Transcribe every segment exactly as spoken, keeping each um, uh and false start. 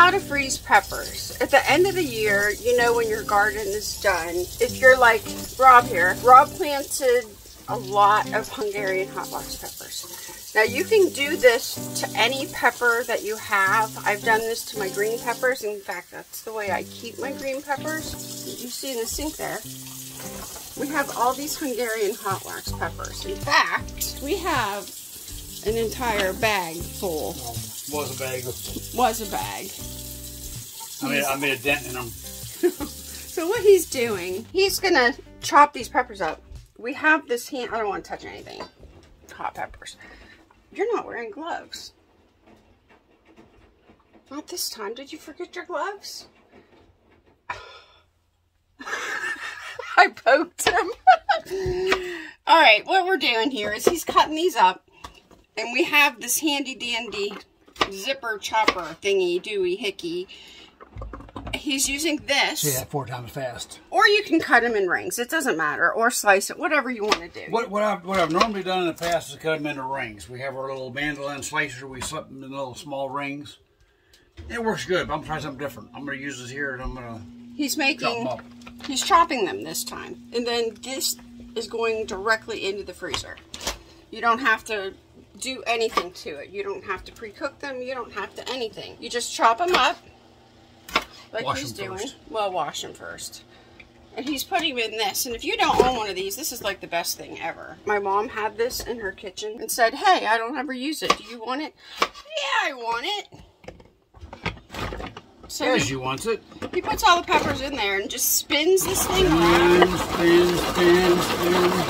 How to freeze peppers. At the end of the year, you know when your garden is done. If you're like Rob here, Rob planted a lot of Hungarian hot wax peppers. Now you can do this to any pepper that you have. I've done this to my green peppers. In fact, that's the way I keep my green peppers. You see in the sink there, we have all these Hungarian hot wax peppers. In fact, we have an entire bag full. Was a bag. Was a bag. I made, I made a dent in them. So what he's doing, he's gonna chop these peppers up. We have this hand, I don't want to touch anything. Hot peppers. You're not wearing gloves. Not this time. Did you forget your gloves? I poked him. All right, what we're doing here is he's cutting these up, and we have this handy dandy zipper chopper thingy, dooey, hickey. He's using this. Yeah, four times fast. Or you can cut them in rings. It doesn't matter. Or slice it. Whatever you want to do. What what I've, what I've normally done in the past is cut them into rings. We have our little mandolin slicer. We slip them in little small rings. It works good, but I'm trying something different. I'm going to use this here, and I'm going to He's making, chop them up. He's chopping them this time. And then this is going directly into the freezer. You don't have to do anything to it. You don't have to pre-cook them. You don't have to anything. You just chop them up like wash he's doing. First. Well, wash them first. And he's putting them in this. And if you don't own one of these, this is like the best thing ever. My mom had this in her kitchen and said, hey, I don't ever use it. Do you want it? Yeah, I want it. So yes, he, you wants it. He puts all the peppers in there and just spins this thing around. Spin, spin, spin, spin.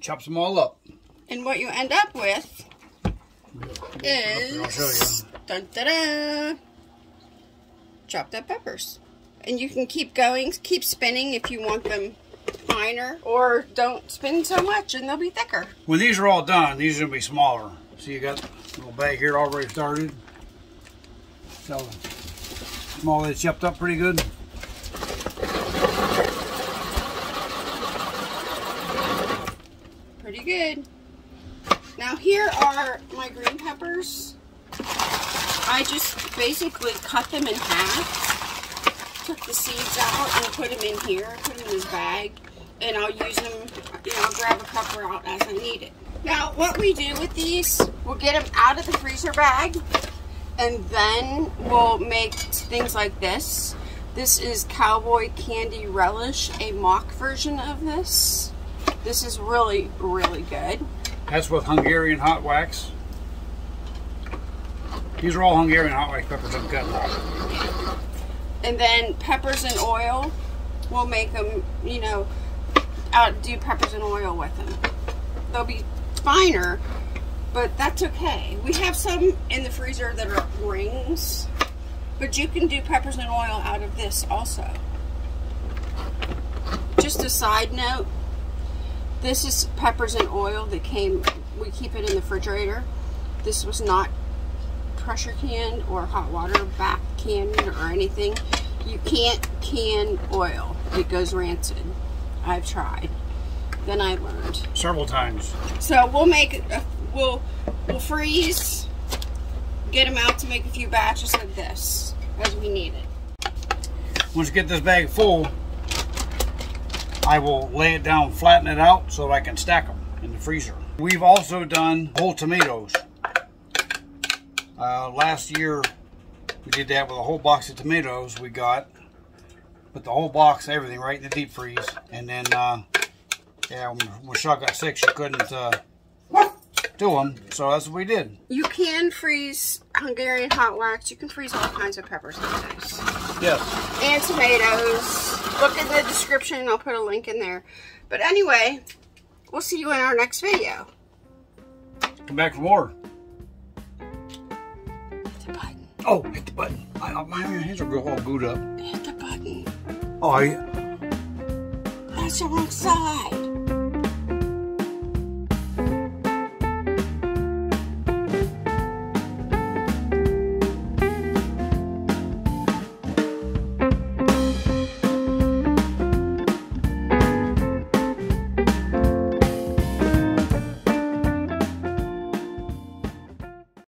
Chops them all up. And what you end up with is dun, dun, dun, chopped up peppers. And you can keep going, keep spinning if you want them finer, or don't spin so much and they'll be thicker. When these are all done, these are going to be smaller. So you got a little bag here already started. So small, they chopped up pretty good. Pretty good. Now here are my green peppers. I just basically cut them in half, took the seeds out and put them in here, put them in this bag, and I'll use them, you know, I'll grab a pepper out as I need it. Now what we do with these, we'll get them out of the freezer bag, and then we'll make things like this. This is Cowboy Candy Relish, a mock version of this. This is really, really good. That's with Hungarian hot wax. These are all Hungarian hot wax peppers I'm cutting up. And then peppers in oil. We'll make them, you know, out, do peppers in oil with them. They'll be finer, but that's okay. We have some in the freezer that are rings, but you can do peppers in oil out of this also. Just a side note. This is peppers and oil that came, we keep it in the refrigerator. This was not pressure canned or hot water bath canned or anything. You can't can oil, it goes rancid. I've tried, then I learned. Several times. So we'll make, a, we'll, we'll freeze, get them out to make a few batches of this as we need it. Once you get this bag full, I will lay it down, flatten it out so that I can stack them in the freezer. We've also done whole tomatoes. Uh, last year we did that with a whole box of tomatoes we got. Put the whole box, everything right in the deep freeze. And then, uh, yeah, when, when Shaw got sick, she couldn't uh, do them. So that's what we did. You can freeze Hungarian hot wax. You can freeze all kinds of peppers like this. Yes. And tomatoes. Look in the description, I'll put a link in there. But anyway, we'll see you in our next video. Come back for more. Hit the button. Oh, hit the button. I, my hands are all glued up. Hit the button. Oh, yeah. That's outside.